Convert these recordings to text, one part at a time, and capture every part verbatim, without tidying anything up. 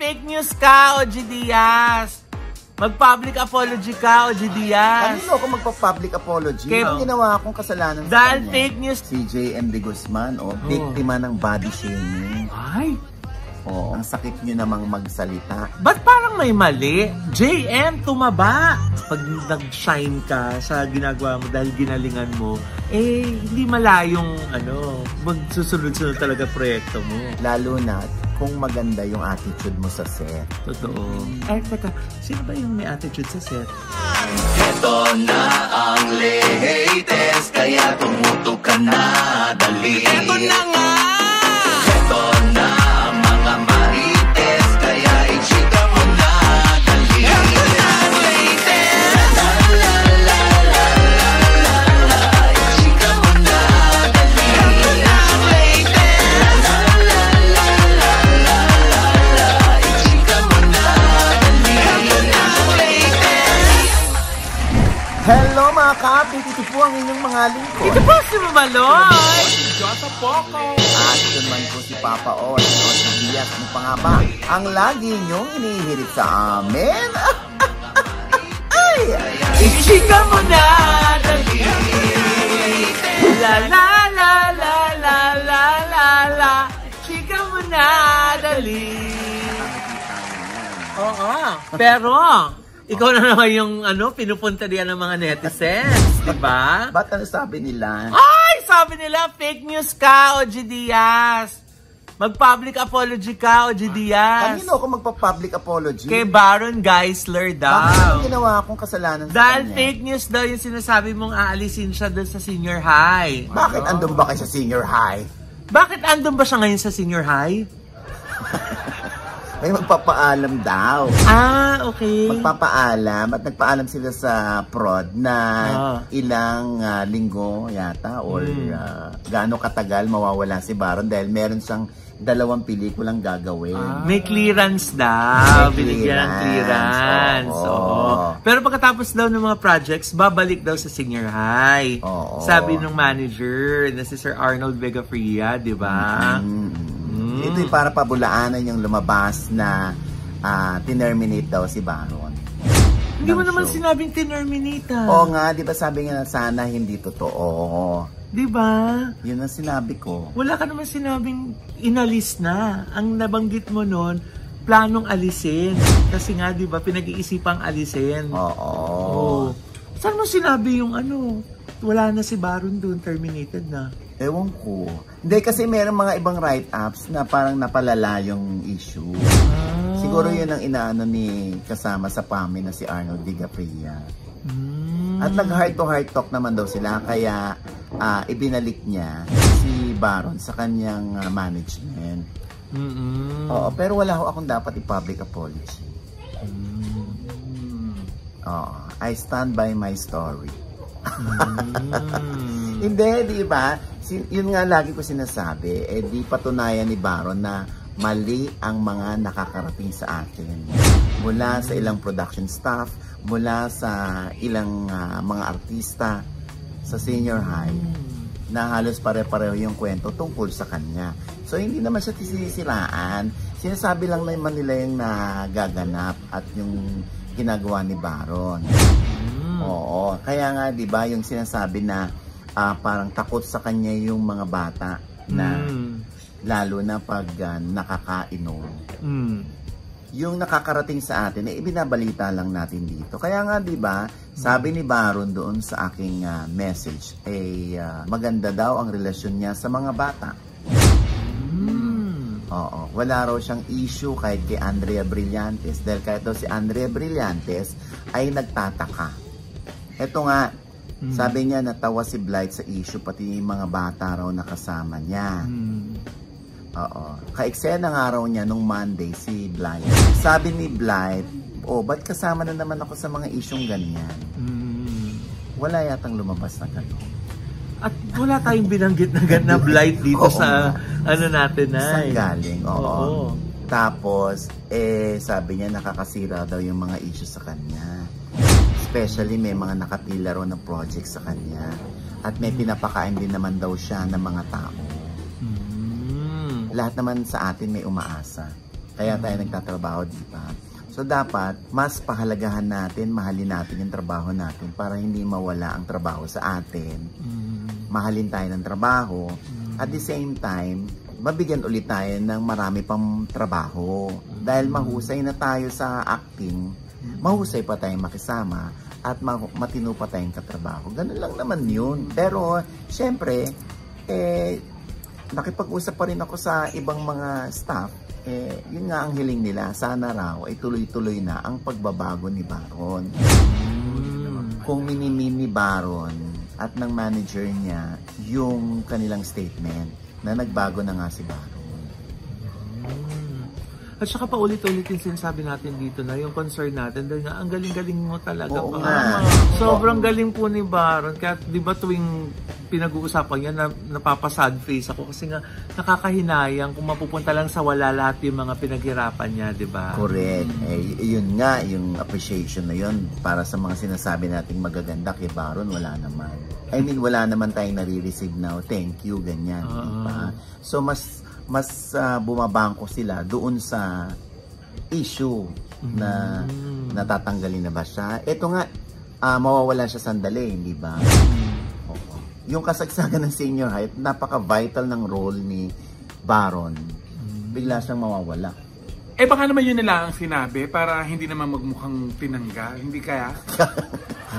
Fake news ka, Ogie Diaz. Mag-public apology ka, Ogie Diaz. Kanino ako magpa-public apology? Kaya ang ginawa akong kasalanan sa kanya. Fake news. Si J M. De Guzman, o, oh, biktima ng body shaming. Ay! Oh, ang sakit nyo namang magsalita. Ba't parang may mali? J M, tumaba! Pag nag-shine ka sa ginagawa mo dahil ginalingan mo, eh, hindi malayong, ano, magsusunod-sunod talaga proyekto mo. Lalo na kung maganda yung attitude mo sa set. Totoo. Ay, teka, sino ba yung may attitude sa set? Ito na ang latest, kaya tumutok ka na, dali. Ito na nga! Ito na ang mga marites, kaya i-chika mo na, dali. Ito na ang latest! La la la la la la la, i-chika mo na, dali. Ito na ang latest! La la la la la la la, i-chika mo na, dali. Ito na ang latest! Hello mga kapit! Ito po ang inyong mga lingkod. Ito po si Mama Loi! Diyosa Poco! At naman po si Papa O, at Ogie Diaz mo pa nga ba? Ang lagi niyong inihirit sa amin? Ay! Ichika mo na! Dali! La la la la la la la la! Ichika mo na! Dali! Oo! Pero, ikaw na naman yung ano, pinupunta diyan ng mga netizens, diba? Ba't ano sabi nila? Sabi nila, fake news ka, Ogie Diaz. Mag-public apology ka, Ogie Diaz. Kanino ako magpa-public apology? Kay Baron Geisler daw. Bakit ang ginawa akong kasalanan sa dahil kanya? Fake news daw yung sinasabi mong aalisin siya doon sa senior high. Bakit ano? Andun ba kayo sa senior high? Bakit andun ba siya ngayon sa senior high? May magpapaalam daw. Ah, okay. Magpapaalam at nagpaalam sila sa prod na ah. ilang uh, linggo yata or mm. uh, gaano katagal mawawala si Baron dahil meron siyang dalawang pelikulang gagawin. Ah. May clearance daw. May binigyan ng clearance. Oo. Oo. Pero pagkatapos daw ng mga projects, babalik daw sa senior high. Oo. Sabi ng manager na si Sir Arnold Vega Fria, di ba? Mm-hmm. Ito'y para pabulaanan yung lumabas na uh, tinerminate daw si Baron. Hindi mo show. Naman sinabing tinerminate. Oo nga, di ba sabi nga sana hindi totoo. Di ba? Yun ang sinabi ko. Wala ka naman sinabing inalis na. Ang nabanggit mo nun, planong alisin. Kasi nga, di ba, pinag-iisipang alisin. Oo. Oo. Saan mo sinabi yung ano? Wala na si Baron doon, terminated na. Ewan ko. Hindi, kasi mayroong mga ibang write-ups na parang napalala yung issue. Ah. Siguro yun ang inaano ni kasama sa P A M I na si Arnold Vega Fria. Mm. At nag-heart-to-heart talk naman daw sila, kaya uh, ibinalik niya si Baron sa kanyang uh, management. Mm -mm. Oo, pero wala ho akong dapat i-public apology. Mm. Oo, I stand by my story. Mm. Hindi, di ba? Yun nga lagi ko sinasabi, eh di patunayan ni Baron na mali ang mga nakakarating sa akin. Mula sa ilang production staff, mula sa ilang uh, mga artista sa senior high, na halos pare-pareho yung kwento tungkol sa kanya. So hindi naman siya tisisiraan, sinasabi lang naman nila yung nagaganap at yung ginagawa ni Baron. Oo, kaya nga 'di ba yung sinasabi na uh, parang takot sa kanya yung mga bata na mm. lalo na pag uh, nakakainom. Mm. Yung nakakarating sa atin ay eh, ibinabalita lang natin dito. Kaya nga 'di ba, sabi ni Baron doon sa aking uh, message ay eh, uh, maganda daw ang relasyon niya sa mga bata. Mm. Oo, wala raw siyang issue kahit kay Andrea Brillantes dahil kahit daw si Andrea Brillantes ay nagtataka. Eto nga, mm. sabi niya natawa si Blight sa issue, pati yung mga bata raw nakasama niya. Mm. Oo. Ka-eksena nga raw niya nung Monday si Blight. Sabi ni Blight, oh, ba't kasama na naman ako sa mga isyong ganyan? Mm. Wala yatang lumabas na gano'n. At wala tayong binanggit na gano'n na Blight dito sa ano natin na. Saan galing, oo. Oo. Tapos, eh, sabi niya nakakasira daw yung mga issue sa kanya. Especially may mga nakapila ro ng project sa kanya at may pinapakain din naman daw siya ng mga tao. Mm. Lahat naman sa atin may umaasa. Kaya tayo nagtatrabaho, di ba? So dapat mas pahalagahan natin, mahalin natin yung trabaho natin para hindi mawala ang trabaho sa atin. Mahalin tayo ng trabaho. At the same time, mabigyan ulit tayo ng marami pang trabaho. Dahil mahusay na tayo sa acting, mahusay pa tayong makisama at matino pa tayong katrabaho. Ganun lang naman yun. Pero syempre, eh, nakipag-usap pa rin ako sa ibang mga staff. Eh, yun nga ang hiling nila, sana raw ay tuloy-tuloy na ang pagbabago ni Baron. Mm. Kung minimin ni Baron at ng manager niya yung kanilang statement na nagbago na nga si Baron. Mm. At saka pa ulit-ulit yung sinasabi natin dito na yung concern natin dahil nga ang galing-galing mo talaga. Oo pa. Nga. Sobrang Oo. galing po ni Baron. Kaya di ba tuwing pinag-uusapan yan, na, napapasad face ako kasi nga nakakahinayang kung mapupunta lang sa wala lahat yung mga pinaghirapan niya, di ba? Correct. Mm. Eh, yun nga, yung appreciation na yun para sa mga sinasabi nating magaganda kay Baron, wala naman. I mean, wala naman tayong nare-receive now. Thank you, ganyan. Uh-huh. Diba? So, mas mas uh, bumabangko sila doon sa issue mm-hmm. na natatanggalin na ba siya. Ito nga, uh, mawawala siya sandali, di ba? Yung kasagsagan ng senior height, napaka-vital ng role ni Baron. Bigla siyang mawawala. Eh baka naman yun nila ang sinabi para hindi naman magmukhang tinanggal. Hindi kaya?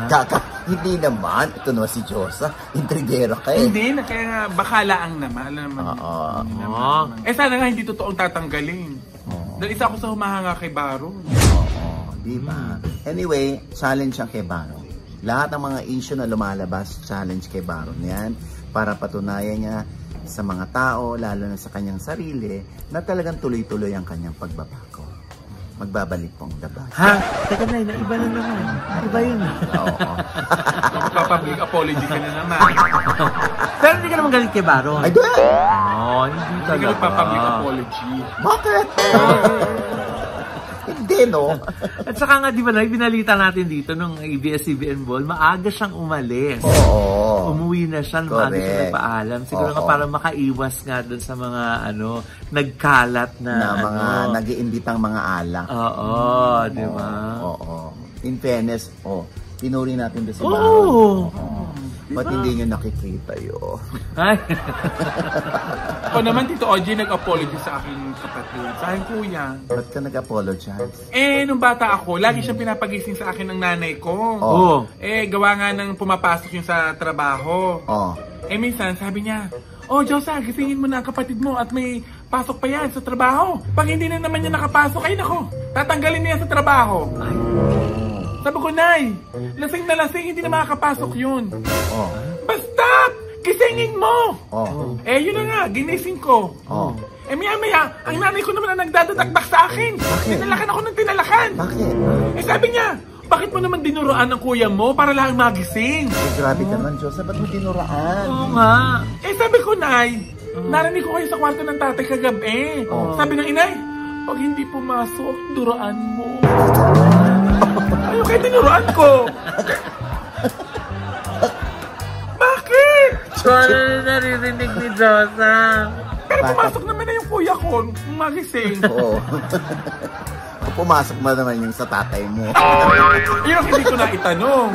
Kaka, hindi naman. Ito naman si Josa. Intrigera ka eh. Hindi, na, kaya nga bakalaan naman. Alam naman. Oo. Oh. Eh sana nga hindi totoong tatanggalin. Oh. Dahil isa ako sa humahanga kay Baron. Oo, di ba? Hmm. Anyway, challenge siya kay Baron. Lahat ng mga issue na lumalabas, challenge kay Baron yan para patunayan niya sa mga tao, lalo na sa kanyang sarili, na talagang tuloy-tuloy ang kanyang pagbabago. Magbabalik pong daba. Ha? Teka na, iba na naman. Iba yun. Oo. Magpapublic apology ka na naman. Pero hindi ka naman galit kay Baron. Ay, doon! Oo, hindi talaga. Hindi ka nagpapublic apology. Bakit? Hindi, no? At saka nga, di ba na, binalita natin dito nung A B S C B N Ball, maaga siyang umalis. Oo. Umuwi na siya, maaga siya nagpaalam. Siguro Oo. nga para makaiwas nga doon sa mga, ano, nagkalat na, na mga, ano, nag-iimbitang mga alak. Oo, mm, di ba? Oo. In fairness, oh, pinuri natin doon si Baron. Oo. Oo. Ba't diba? Hindi nyo nakikita yun? Ay! O naman, Tito Ogie, nag-apology sa aking kapatid. Sa aking kuya. Ba't ka nag-apologize? Eh, nung bata ako, lagi siyang pinapagising sa akin ng nanay ko. Oh. Eh, gawa nga ng pumapasok yung sa trabaho. Oh. Eh, minsan, sabi niya, "Oh, Josa, gisingin mo na ang kapatid mo at may pasok pa yan sa trabaho. Pag hindi na naman niya nakapasok, ay nako, tatanggalin niya sa trabaho." Ay. Sabi ko, "Nay, lasing na lasing, hindi na makakapasok yun." Oh. "Basta, gisingin mo." Oh. Eh, yun na nga, ginising ko. Oh. Eh, maya-maya, ang nanay ko naman ang nagdadatakbak sa akin. Bakit? Tinalakan ako ng tinalakan. Bakit? Eh, sabi niya, "Bakit mo naman dinuruan ang kuya mo para lang magising?" Eh, grabe ka naman, Diyosa, ba't mo dinuraan? Oo nga. Eh, sabi ko, "Nay, narinig ko kayo sa kwarto ng tatay kagabi." Oh. Sabi ng inay, "Pag hindi pumasok, duruan mo." Ayaw kayo tinuruan ko. Bakit? Sorry, naririnig ni Josa. Pero pumasok naman na yung kuya ko. Magising. Oo. Pumasok ba naman yung sa tatay mo? Yun ang hindi ko na itanong.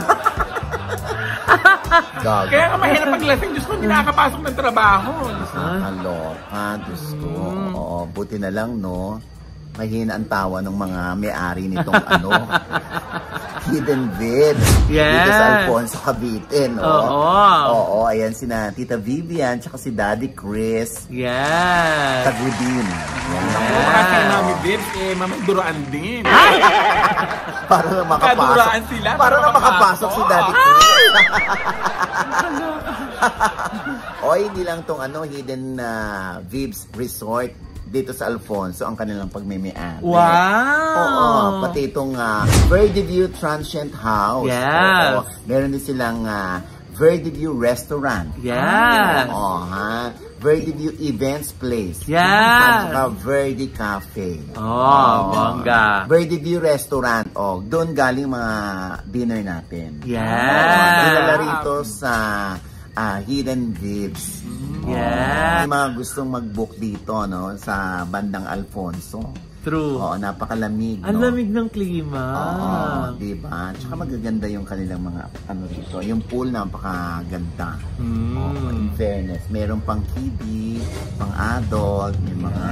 Kaya nga mahirap paglasing. Diyos ko, hindi nakakapasok ng trabaho. Nakaloka, Diyos ko. Oo, buti na lang, no? Mahina ang tawa ng mga may-ari nitong ano, Hidden Vibes. Yes. Dito sa Alfonso Cavite, no? Oo. Oo, ayan si na Tita Vivian, tsaka si Daddy Chris. Yes. Tagudin. Yes. Kasi yung Mami Vibes, eh, mamagduraan din. Para na makapasok. Sila, para na makapasok si Daddy Chris. O, hindi lang tong ano, Hidden uh, Vibes Resort. Dito sa Alfonso, ang kanilang pagmimian. Wow! Oo, pati itong uh, Verdi View Transient House. Yes! Oo, meron din silang uh, Verdi View Restaurant. Yes! Oo, ha? Verdi View Events Place. Yes! At saka Verdi Cafe. Oh, bongga. Verdi View Restaurant. Oh, doon galing mga dinner natin. Yes! Oo, dinala rito sa uh, Hidden Vibes. Yeah. May mga gustong mag-book dito, no, sa bandang Alfonso. True. Oo, napakalamig. Ang no? lamig ng klima. Oo, diba? Tsaka magaganda yung kanilang mga ano dito. Yung pool napakaganda. Mm. Oo, in fairness. Meron pang kiddie, pang adult, may mga...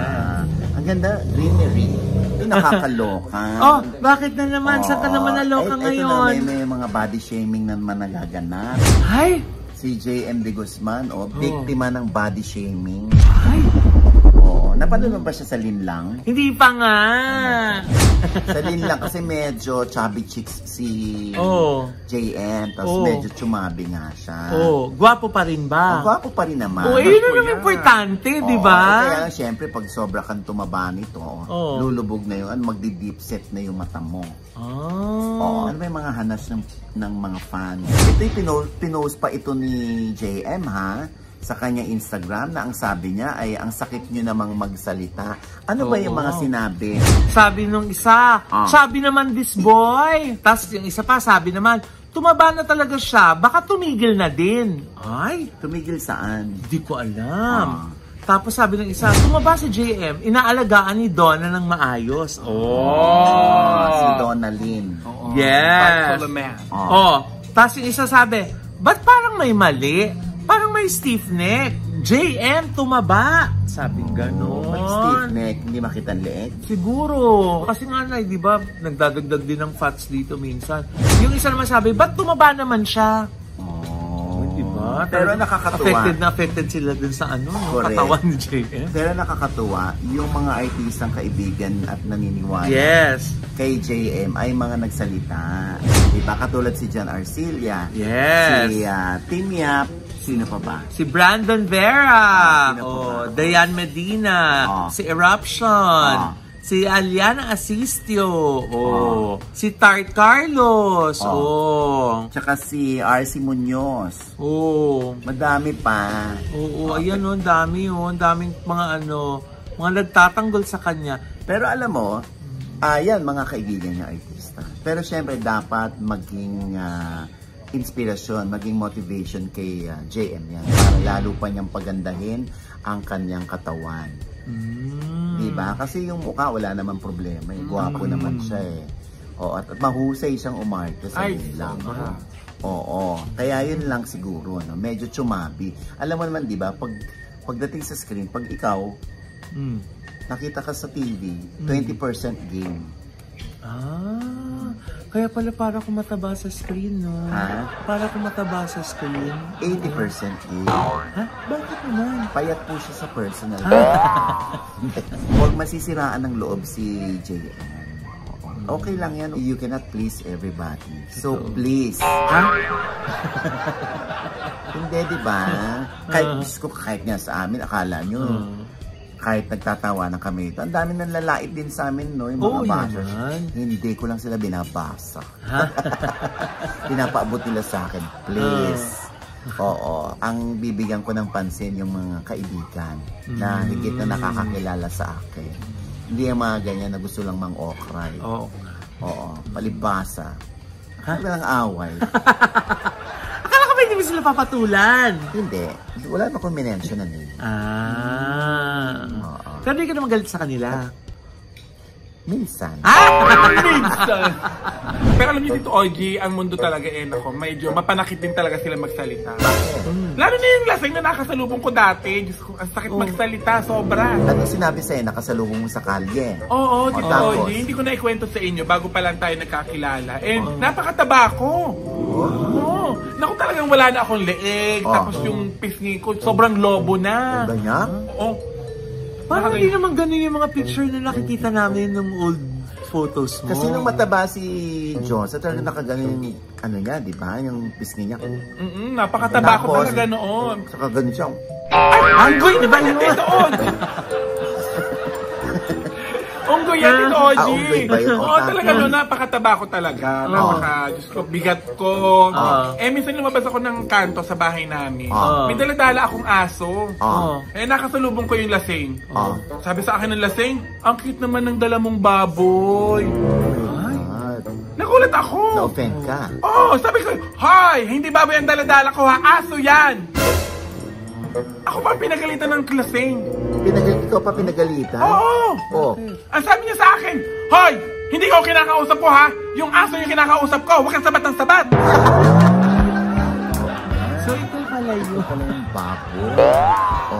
Ang ganda, greenery. Ito nakakaloka. Oh, bakit na naman? Oo, saan ka naman naloka ngayon? Ito na, may, may mga body shaming na naman nagaganap. Ay! Si J M. De Guzman, o, oh, biktima oh. ng body shaming. Ay! Napanood ba siya sa Linlang? Hindi pa nga! Oh, sa Linlang kasi medyo chubby cheeks si oh. J M. Tapos oh. medyo chumabi nga siya. Oh, gwapo pa rin ba? Oh, gwapo pa rin naman. Oh, yun ang importante, oh, di ba? Kaya siyempre pag sobra kang tumaba nito, oh. lulubog na yun. Ano, magdi-deep set na yung mata mo. Oh. Oh, ano may mga hanas ng, ng mga fans. Ito yung pinost, pinost pa ito ni J M, ha? Sa kanya Instagram na ang sabi niya ay ang sakit niyo namang magsalita. Ano oh, ba yung mga sinabi? Sabi nung isa, ah. sabi naman this boy. Tapos yung isa pa sabi naman, tumaba na talaga siya, baka tumigil na din. Ay, tumigil saan? Hindi ko alam. Ah. Tapos sabi ng isa, tumaba si J M, inaalagaan ni Donna ng maayos. Oh, oh si Donna Lynn. Oh, yes. Oh. oh. Tapos yung isa sabi, ba't parang may mali? Parang may stiff neck. J M, tumaba. Sabi gano'n. May stiff neck. Hindi makita ang leeg. Siguro. Kasi nga na, di ba, nagdadagdag din ng fats dito minsan. Yung isa naman sabi, ba't tumaba naman siya? Oh. Diba? Pero, pero nakakatuwa. Affected na affected sila dun sa ano, katawan ni J M. Pero nakakatuwa, yung mga artistang kaibigan at naniniwala yes. kay J M ay mga nagsalita. Diba? Katulad si John Arcilla. Yes. Si uh, Tim Yap. Sino pa ba? Si Brandon Vera, ah, oh, Dayan Medina, ah. si Eruption, ah. si Aliana Asistio, oh, ah. si Tart Carlos, ah. oh, tsaka si Arsimonios. Oh, madami pa. Oo, oh, oh, ayan oh, dami oh, daming mga ano, mga nagtatanggol sa kanya. Pero alam mo, ayan uh, mga kaibigan niya artista. Pero syempre dapat maging uh, inspirasyon, maging motivation kay uh, J M yan para lalo pa niyang pagandahin ang kanyang katawan. Mm. Diba? Kasi yung mukha wala naman problema. Eh. Guwapo mm. naman siya eh. Oo, at, at mahusay siyang umarte sa Linlang. Oo. Kaya yun lang siguro. No? Medyo chumabi. Alam mo naman, diba? Pag, pagdating sa screen, pag ikaw mm. nakita ka sa T V, mm. twenty percent game. Ah. Kaya pala para kumataba sa screen, no? Ha? Para kumataba sa screen. eighty percent eh. Ha? Bakit naman? Payat po siya sa personal. Huwag masisiraan ng loob si J M. Okay lang yan. You cannot please everybody. So, please. Ha? Hindi, diba? Kahit bisko, kahit nga sa amin, akala nyo. Uh. Kahit nagtatawa na kami ito. Ang dami nang lalait din sa amin, no? Yung mga oh, bashers. Hindi ko lang sila binabasa. Pinapaabot nila sa akin. Please. Uh. Oo. Ang bibigyan ko ng pansin yung mga kaibigan mm. na higit na nakakakilala sa akin. Hindi yung mga ganyan na gusto lang mang okray. Oo. Oo. Palibasa. Huh? Walang away. Akala ko ba hindi mo sila papatulan? Hindi. Wala na kong minensyon na nila. Ah. Oo. Pero hindi ka naman galit sa kanila. Minsan. Ah! Minsan! Pero alam niyo dito, Ogie, ang mundo talaga eh, ako, medyo mapanakit din talaga sila magsalita. Mm. Lalo na yung lasing na nakasalubong ko dati. Diyos ko, ang sakit oh. magsalita, sobra. Ano sinabi sa'yo, nakasalubong mo sa kalye? Oo, dito, Ogie, hindi ko na ikwento sa inyo bago pa lang tayo nagkakilala. And oh. napakataba ko. Oo. Oh. Oh. Naku, talagang wala na akong leeg, oh. tapos yung pisngi ko, sobrang lobo na. Ganyan? Oo. Parang hindi naman ganun yung mga picture na nakikita namin ng old photos mo. Kasi nung mataba si John, sa talagang nakaganon yung, ano niya, di ba? Yung pisngi niya. Mm-mm, napakataba ko talaga noon. Saka ganun siya. Ay! Anggoy na ba natin doon? Unggoy yan din, Ogie. Oo, talaga no, napakataba ko talaga. Napaka, Diyos ko, bigat ko. Eh, minsan lumabas ako ng kanto sa bahay namin. May daladala akong aso. Eh, nakasalubong ko yung lasing. Sabi sa akin ng lasing, ang cute naman ng dala mong baboy. Nagulat ako. Na-offend ka. Oo, sabi ko, hoy, hindi baboy ang daladala ko ha, aso yan. Ako pa pinagalitan ng klaseng. Pinag- ikaw pa pinagalitan? Oo! Oo. Ang sabi niya sa akin, hoy! Hindi ko kinakausap ko ha! Yung aso yung kinakausap ko! Huwag kang sabat ng sabat! So ito pala yun. Ito pala yung babo.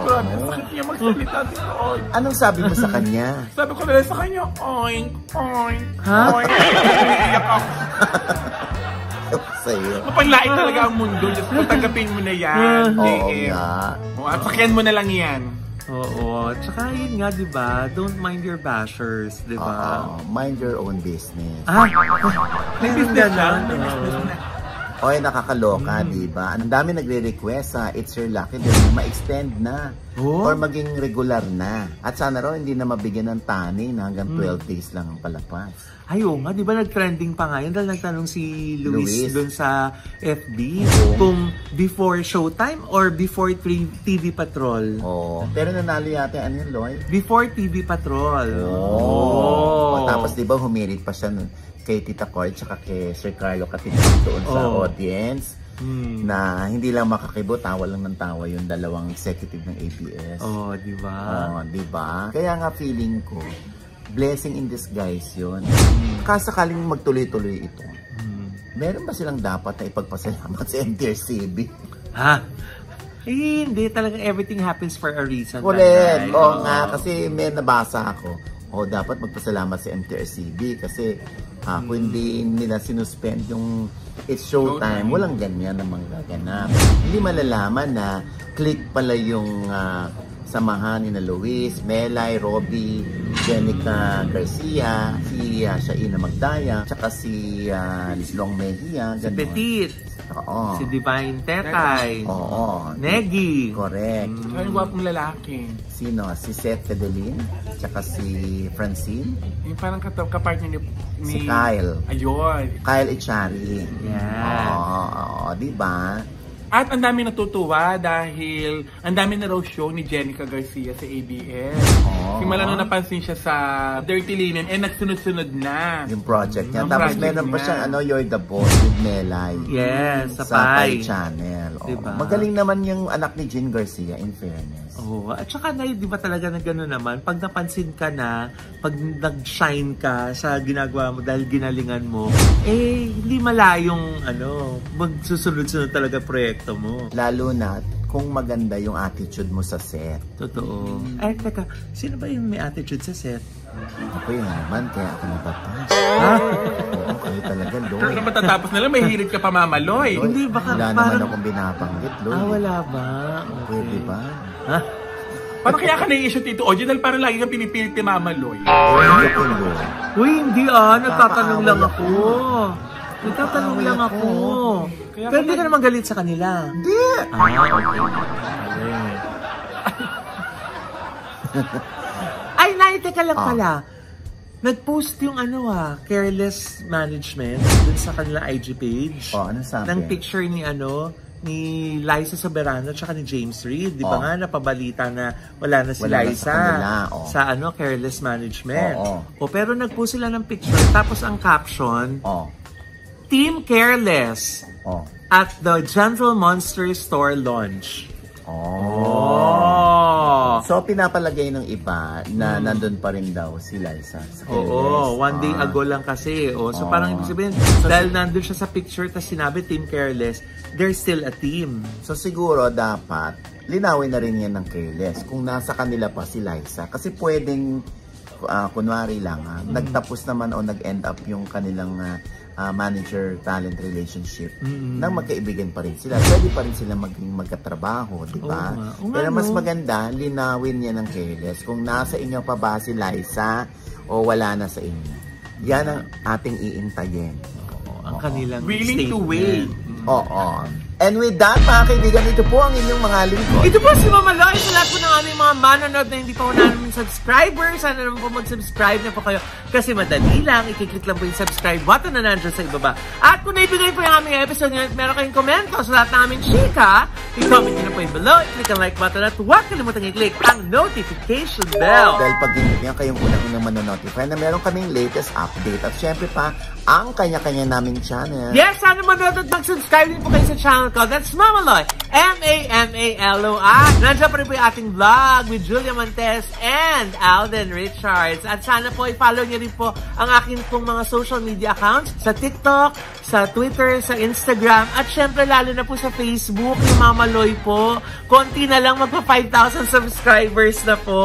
Grabe, ang sakit niya magsalita dito. Anong sabi mo sa kanya? Sabi ko nila sa kanya, oink, oink, oink. Iyak ako. Mapanglain talaga ang mundo. Just patanggapin mo na yan. Oo nga. Sakyan mo na lang yan. Oo. Tsaka yun nga, diba? Don't mind your bashers, diba? Oo. Mind your own business. Ah! May business na. May business na. Oy, nakakaloka, diba? Ang dami nagre-request ha. It's your lucky. Ma-extend na. Or maging regular na. At sana raw hindi na mabigyan ng tanin hanggang twelve days lang ang palapas. Ayaw nga, di ba nag-trending pa nga yun dahil nagtanong si Luis, Luis. Doon sa F B oh. Kung before Showtime or before T V Patrol. Oo. Oh. Pero nanalo yata, ano yun, Lloyd? Before T V Patrol. Oo. Oh. Oh. Tapos di ba humirit pa siya nun kay Tita Coy tsaka kay Sir Carlo Katina doon oh. sa audience. Hmm. Na hindi lang makakibo, tawa lang ng tawa yung dalawang executive ng A B S. Oo, oh, di ba? Oo, oh, di ba? Kaya nga feeling ko, blessing in disguise yun. Kasakaling magtuloy-tuloy ito, hmm. meron ba silang dapat na ipagpasalamat sa M T R C B? Ha? Eh, hindi. Talagang everything happens for a reason. Ulit. Oo oh, nga. Kasi may nabasa ako. O, oh, dapat magpasalamat sa M T R C B kasi ah, hmm. kung hindi nila sinuspend yung It's Showtime, walang ganyan namang gaganap. Hindi malalaman na click pala yung... Uh, samahan ni na Luis, Melai, Robi, Jennica Garcia, si uh, siya Ina Magdaya, tsaka si uh, Long Mejia, si Petit, oo. Si Divine Tetay, oo. Negi, correct. Mm. Ay, wapong lalaki. Sino? Si Seth Fedelin, tsaka si Francine. Yung parang kapartner ni, ni... Si Kyle. Ayun. Kyle Echari. Yeah. Oo, oo, diba? At ang dami natutuwa dahil ang dami na raw show ni Jennica Garcia sa A B S. Oh. Simula nung napansin siya sa Dirty Linen eh nagsunod-sunod na. Yung project niya. Yung tapos project meron pa siyang ano, You're the Boss with Melai. Yes, sa, sa Pai Channel. Oh. Diba? Magaling naman yung anak ni Jen Garcia in fairness. Oh. At saka na di ba talaga na gano'n naman? Pag napansin ka na, pag nag-shine ka sa ginagawa mo dahil ginalingan mo, eh hindi malayong ano, magsusunod-sunod talaga proyekto mo. Lalo na kung maganda yung attitude mo sa set. Totoo. Mm-hmm. Ay, teka. Sino ba yung may attitude sa set? Ako yung naman, kaya ako napapas. Ha? Oo, kayo talaga, Lloyd. Pero matatapos na lang, may hirit ka pa, Mama Lloy. Hindi, baka wala parang... Wala naman akong binapanggit, Lloyd. Ah, wala ba? Okay. Pwede ba? Ha? Parang kaya ka na-issue, Tito Ogie, dahil parang lagi kang pinipilit ni Mama Lloy. Uy, hindi ah. Nagtatanong lang ako. Nagtatanong lang ako. Kaya pero hindi ka naman galit sa kanila. Hindi! Ah, okay. Ay, naite ka lang ah. pala. Nag-post yung ano ah, Careless Management dun sa kanila I G page. O, oh, ano sabi? Ng picture ni ano, ni Liza Soberano tsaka ni James Reid. Di ba oh. nga, napabalita na wala na si wala Liza na sa, kanila, oh. sa ano, Careless Management. Oh, oh. O, pero nag-post sila ng picture. Tapos ang caption, oh. Team Careless. Oh. At the Gentle Monster Store launch. Oh. So pinapalagay ng iba na hmm. nandun pa rin daw si Liza. Oo, oh, one day ah. ago lang kasi. Oh, so oh. parang ibig sabihin, so, dahil nandun siya sa picture tapos sinabi Team Careless, there's still a team. So siguro dapat linawin na rin yan ng Careless kung nasa kanila pa si Liza. Kasi pwedeng, uh, kunwari lang, ha, hmm. nagtapos naman o nag-end up yung kanilang... Uh, Uh, manager-talent relationship mm-hmm. nang magkaibigan pa rin sila. Pwede pa rin sila maging magkatrabaho, di ba? Oh, oh, pero mas maganda, linawin niya ng Careless kung nasa inyo pa ba si Liza o wala na sa inyo. Yan ang ating iintayin. Oo, ang oo. Kanilang willing to wait. Oo. oo. And with that, mga kaibigan, ito po ang inyong mga lingkod. Ito po si Mama Loi. Sa lahat po ng aming mga manonood na hindi pa namin subscribers. Sana naman po mag-subscribe na po kayo kasi madali lang. I-click lang po yung subscribe button na nandiyan sa ibaba. At kung naibigay po yung aming episode nyo at meron kayong komento sa lahat na aming chika, i-comment nyo na po yung below, i-click ang like button at huwag kalimutan i-click ang notification bell. Dahil pag dinigyan kayong unang-unang manonotify na meron kaming latest update at syempre pa ang kanya-kanya namin channel. Yes, sana manood at mag-subscribe din po kayo sa channel ko. That's Mama Loi, M A M A L O I. Nandiyan pa rin po yung ating vlog with Julia Montes and Alden Richards. At sana po i-follow niyo rin po ang akin pong mga social media accounts sa TikTok, sa Twitter, sa Instagram, at syempre lalo na po sa Facebook ni Mama Loi po. Konti na lang, magpa five thousand subscribers na po.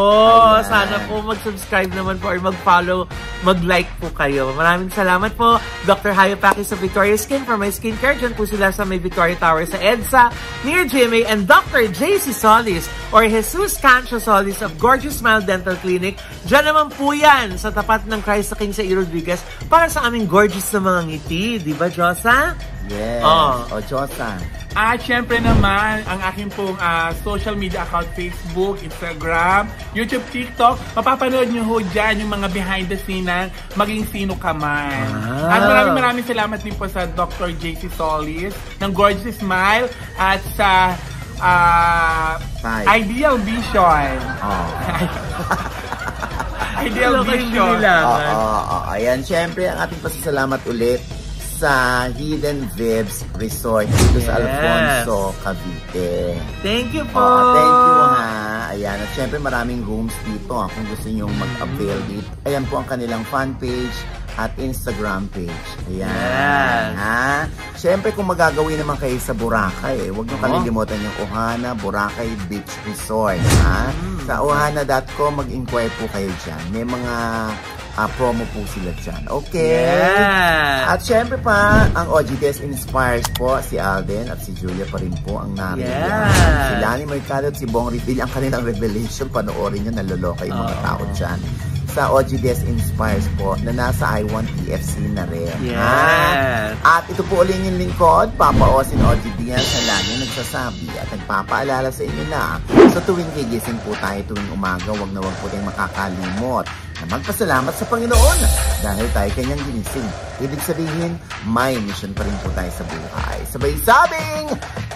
Ayan. Sana po mag-subscribe naman po or mag-follow, mag-like po kayo. Maraming salamat po Doctor Hayo Paki sa Victoria Skin for my skincare. Diyan po sila sa may Victoria Tower sa EDSA near G M A, and Doctor J C Solis or Jesus Cancio Solis of Gorgeous Smile Dental Clinic. Diyan naman po yan sa tapat ng Christ the King sa E. Rodriguez para sa aming gorgeous na mga ngiti. Diba, Josa? Yes. Oh. O, Josa. At syempre naman, ang aking pong uh, social media account, Facebook, Instagram, YouTube, TikTok, mapapanood nyo ho dyan yung mga behind the scene ng Maging Sino Ka Man. Ah. At maraming maraming salamat din po sa Doctor J C Solis ng Gorgeous Smile at sa uh, Ideal Vision. Oh. Ideal Vision. Oo, oh, oh, oh. Ayan, syempre ang ating pasasalamat ulit sa Hidden Vibes Resort dito yes. sa Alfonso Cavite. Thank you po! Oh, thank you ha! Ayan, at syempre maraming rooms dito ha, kung gusto nyong mag-avail dito. Ayan po ang kanilang fan page at Instagram page. Ayan. Yes. Ha? Siyempre, kung magagawin naman kayo sa Boracay, eh, huwag nyo kalilimutan yung Ohana Boracay Beach Resort. Ha? Mm. Sa ohana dot com, mag-inquire po kayo dyan. May mga Uh, promo po sila dyan. Okay. Yeah. At syempre pa, ang Ogie Diaz inspires po si Alden at si Julia pa rin po ang namin. Yeah. Si Lani Mercado at si Bong Reveal ang kanilang revelation. Panoorin nyo, naloloka yung mga oh. tao dyan. Sa Ogie Diaz inspires po na nasa I one T F C na rin. Yeah. At ito po ulit yung lingkod, Papa Osin Ogie Diaz sa lagi nagsasabi at nagpapaalala sa inyo na sa tuwing gigising po tayo tuwing umaga, huwag na huwag po tayong makakalimot na magpasalamat sa Panginoon dahil tayo kanyang ginising. Ibig sabihin, may mission pa rin po tayo sa buhay. Sabay sabing,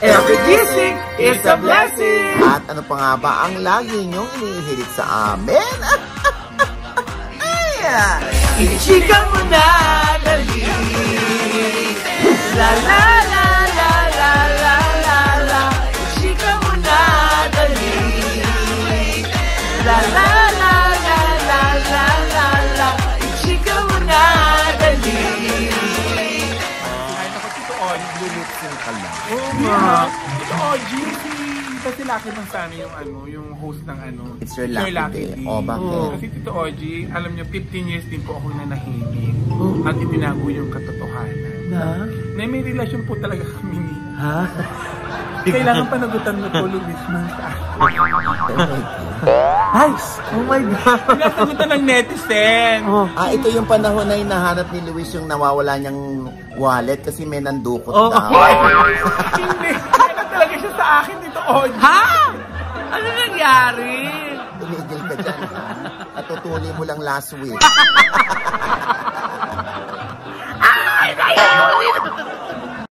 every gising is a blessing! At ano pa nga ba ang lagi niyong inihirit sa amin? Ichika mo na, dali! La la la la la la la la, ichika mo na, dali! La la la la la la la la, ichika mo na, dali! Ay, naku, ito o, yung lulutsin ka lang. Oo nga! Ito o, G C! Kasi laki bang sana yung ano, yung host ng ano. It's your lucky, lucky day. day. Oh, bakit? Oh. Kasi Tito Ogie, alam niyo, fifteen years din po ako na nahimik. Oh. At itinago yung katotohanan. Na? Na may relasyon po talaga kami ni. Ha? Kailangan panagutan mo po, Luis, man sa akin. Nice! Oh my God! Pinasagutan ng netizen! Oh. Ah, ito yung panahon na hinahanap ni Luis yung nawawala niyang wallet kasi may nandukot oh. daw. Hindi! Kailan talaga siya sa akin dito, Ogie? Ha? Ano nangyari? Tumigil ka dyan, ha? Natutuli mo lang last week. Ay! Ay!